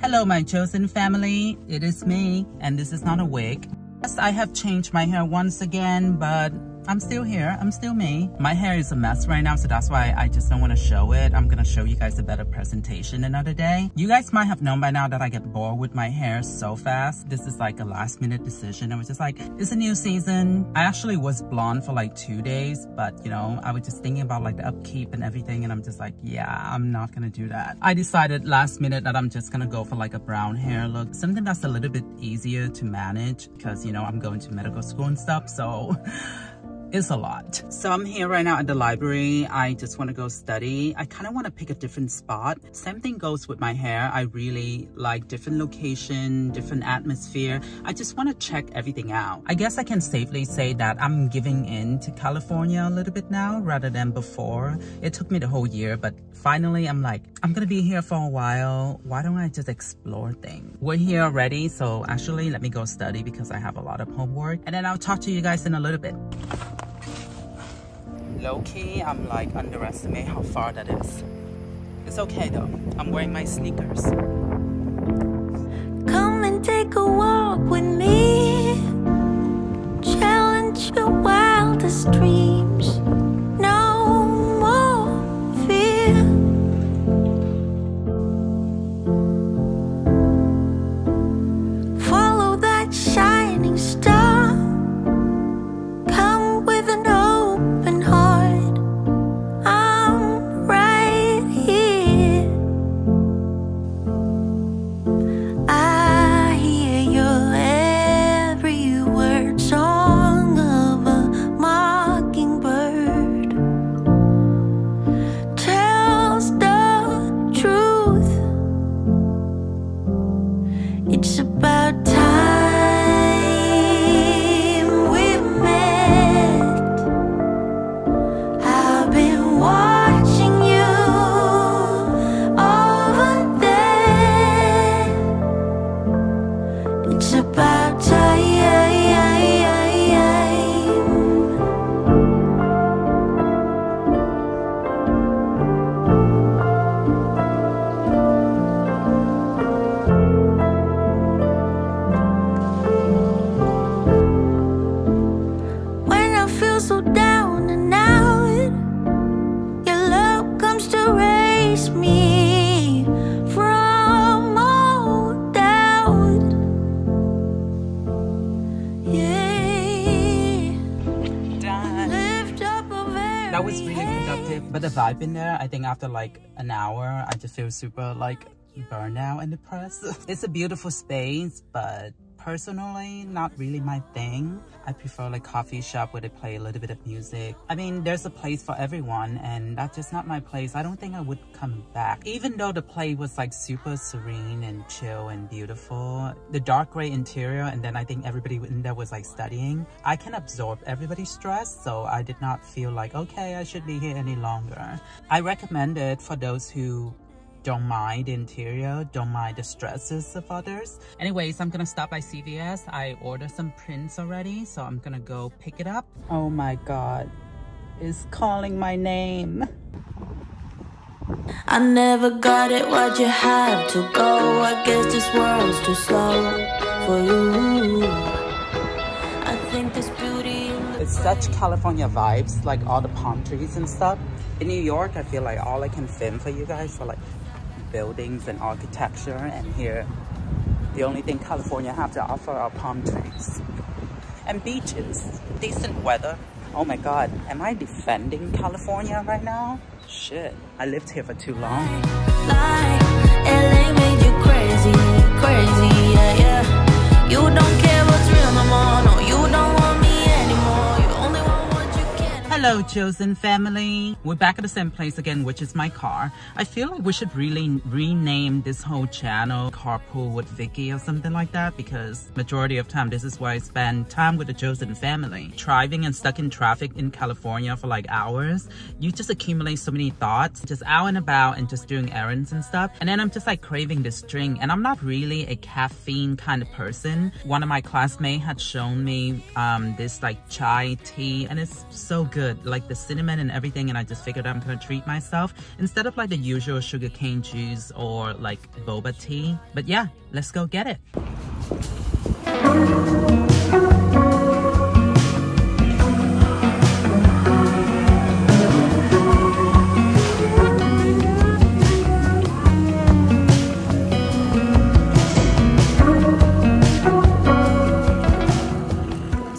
Hello, my chosen family. It is me, and this is not a wig. Yes, I have changed my hair once again, but I'm still here. I'm still me. My hair is a mess right now, so that's why I just don't want to show it. I'm going to show you guys a better presentation another day. You guys might have known by now that I get bored with my hair so fast. This is like a last minute decision. I was just like, it's a new season. I actually was blonde for like 2 days, but you know, I was just thinking about like the upkeep and everything. And I'm just like, yeah, I'm not going to do that. I decided last minute that I'm just going to go for like a brown hair look. Something that's a little bit easier to manage because, you know, I'm going to medical school and stuff. So it's a lot. So I'm here right now at the library. I just want to go study. I kind of want to pick a different spot. Same thing goes with my hair. I really like different location, different atmosphere. I just want to check everything out. I guess I can safely say that I'm giving in to California a little bit now rather than before. It took me the whole year, but finally I'm like, I'm gonna be here for a while. Why don't I just explore things? We're here already, so actually let me go study because I have a lot of homework, and then I'll talk to you guys in a little bit. Low-key, I'm like underestimate how far that is. It's okay though, I'm wearing my sneakers. Come and take a walk with me. Challenge your wildest dreams. No more fear. Follow that shining star. That was really productive, but the vibe in there, I think after like an hour, I just feel super like burned out and depressed. It's a beautiful space, but personally, not really my thing. I prefer like coffee shop where they play a little bit of music. I mean, there's a place for everyone, and that's just not my place. I don't think I would come back. Even though the play was like super serene and chill and beautiful, the dark gray interior, and then I think everybody in there was like studying. I can absorb everybody's stress, so I did not feel like, okay, I should be here any longer. I recommend it for those who don't mind the interior, don't mind the stresses of others. Anyways, I'm gonna stop by CVS. I ordered some prints already, so I'm gonna go pick it up. Oh my God, it's calling my name. I never got it, why'd you have to go? I guess this world's too slow for you. I think this beauty in the... It's such California vibes, like all the palm trees and stuff. In New York, I feel like all I can film for you guys are like buildings and architecture, and here the only thing California have to offer are palm trees and beaches, decent weather. Oh my God, am I defending California right now? Shit, I lived here for too long. Like LA made you crazy, crazy, yeah, yeah. You don't care what's real no more, no, you don't want me anymore. You only want what you can. Hello, chosen family. We're back at the same place again, which is my car. I feel like we should really rename this whole channel Carpool with Vicky or something like that, because majority of time this is where I spend time with the chosen family. Driving and stuck in traffic in California for like hours, you just accumulate so many thoughts, just out and about and just doing errands and stuff. And then I'm just like craving this drink, and I'm not really a caffeine kind of person. One of my classmates had shown me this like chai tea, and it's so good. like the cinnamon and everything, and I just figured I'm gonna treat myself instead of like the usual sugarcane juice or like boba tea. But yeah, let's go get it.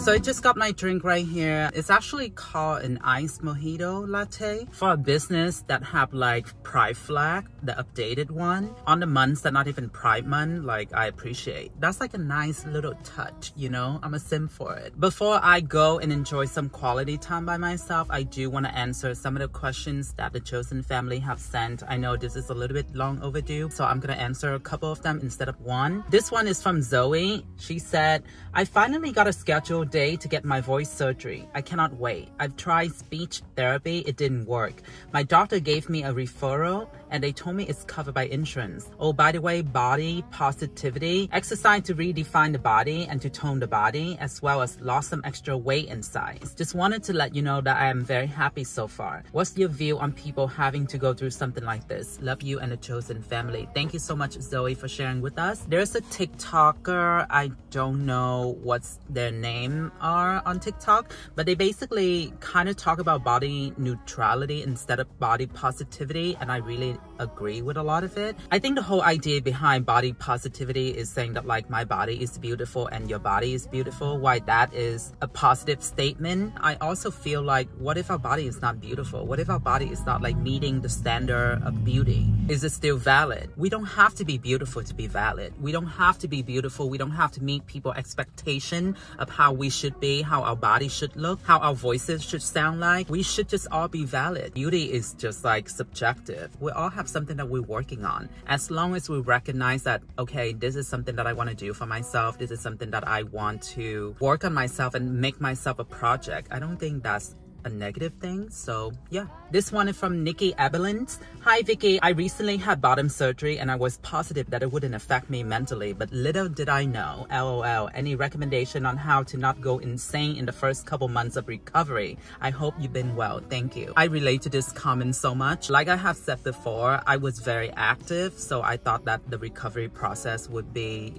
So I just got my drink right here. It's actually called an iced mojito latte for a business that have like pride flag, the updated one. On the months that not even pride month, like I appreciate. That's like a nice little touch, you know? I'm a sim for it. Before I go and enjoy some quality time by myself, I do want to answer some of the questions that the Chosen family have sent. I know this is a little bit long overdue, so I'm gonna answer a couple of them instead of one. This one is from Zoe. She said, I finally got a scheduled date to get my voice surgery. I cannot wait. I've tried speech therapy. It didn't work. My doctor gave me a referral and they told me it's covered by insurance. Oh, by the way, body positivity, exercise to redefine the body and to tone the body, as well as lost some extra weight and size. Just wanted to let you know that I am very happy so far. What's your view on people having to go through something like this? Love you and the Chosen family. Thank you so much, Zoe, for sharing with us. There's a TikToker, I don't know what's their name are on TikTok, but they basically kind of talk about body neutrality instead of body positivity, and I really agree with a lot of it. I think the whole idea behind body positivity is saying that like my body is beautiful and your body is beautiful. Why that is a positive statement. I also feel like, what if our body is not beautiful? What if our body is not like meeting the standard of beauty? Is it still valid? We don't have to be beautiful to be valid. We don't have to be beautiful. We don't have to meet people's expectation of how we should be, how our body should look, how our voices should sound like. We should just all be valid. Beauty is just like subjective. We all have something that we're working on. As long as we recognize that, okay, this is something that I want to do for myself. This is something that I want to work on myself and make myself a project. I don't think that's a negative thing, so yeah. This one is from Nikki Abelins. Hi Vicky, I recently had bottom surgery and I was positive that it wouldn't affect me mentally, but little did I know, LOL. Any recommendation on how to not go insane in the first couple months of recovery? I hope you've been well, thank you. I relate to this comment so much. Like I have said before, I was very active, so I thought that the recovery process would be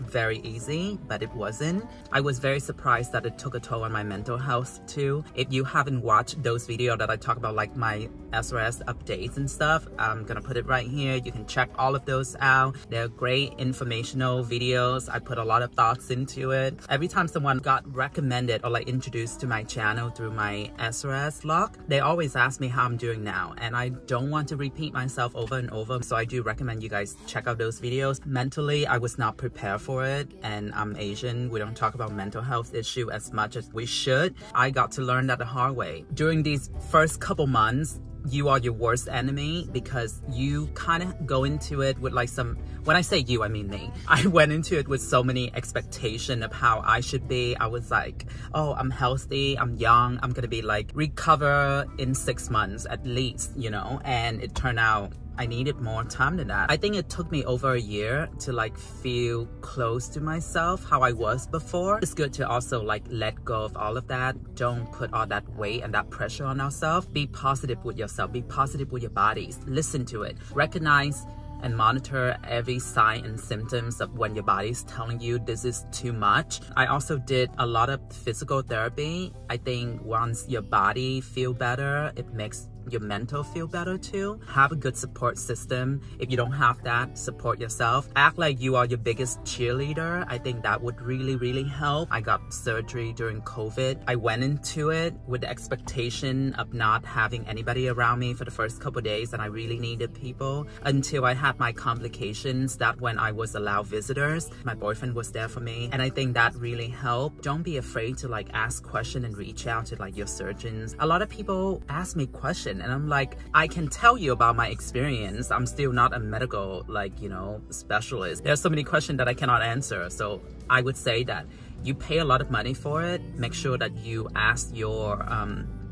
very easy, but it wasn't. I was very surprised that it took a toll on my mental health too. If you haven't watched those videos that I talk about, like my SRS updates and stuff, I'm gonna put it right here. You can check all of those out. They're great informational videos. I put a lot of thoughts into it. Every time someone got recommended or like introduced to my channel through my SRS vlog, they always ask me how I'm doing now, and I don't want to repeat myself over and over, so I do recommend you guys check out those videos. Mentally, I was not prepared for it, and I'm Asian. We don't talk about mental health issue as much as we should. I got to learn that the hard way. During these first couple months, you are your worst enemy, because you kind of go into it with like some, when I say you, I mean me. I went into it with so many expectations of how I should be. I was like, oh, I'm healthy, I'm young, I'm gonna be like recover in 6 months at least, you know, and it turned out I needed more time than that. I think it took me over a year to like feel close to myself, how I was before. It's good to also like let go of all of that. Don't put all that weight and that pressure on ourselves. Be positive with yourself. Be positive with your bodies. Listen to it. Recognize and monitor every sign and symptoms of when your body is telling you this is too much. I also did a lot of physical therapy. I think once your body feel better, it makes your mental feel better too. Have a good support system. If you don't have that, support yourself. Act like you are your biggest cheerleader. I think that would really, really help. I got surgery during COVID. I went into it with the expectation of not having anybody around me for the first couple days, and I really needed people until I had my complications. That when I was allowed visitors, my boyfriend was there for me, and I think that really helped. Don't be afraid to like ask questions and reach out to like your surgeons. A lot of people ask me questions, and I'm like, I can tell you about my experience. I'm still not a medical, like, you know, specialist. There's so many questions that I cannot answer. So I would say that you pay a lot of money for it. Make sure that you ask your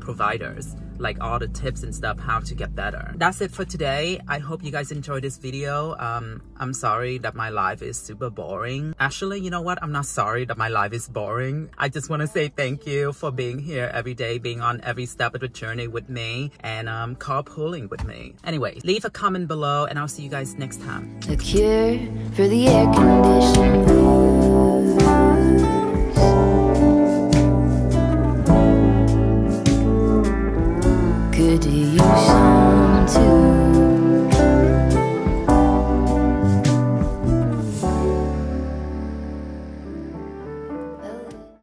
providers, like all the tips and stuff how to get better. That's it for today. I hope you guys enjoyed this video. I'm sorry that my life is super boring. Actually, you know what? I'm not sorry that my life is boring. I just want to say thank you for being here every day, being on every step of the journey with me, and carpooling with me. Anyway, leave a comment below and I'll see you guys next time. A cure for the air conditioned blues. Could you sound too?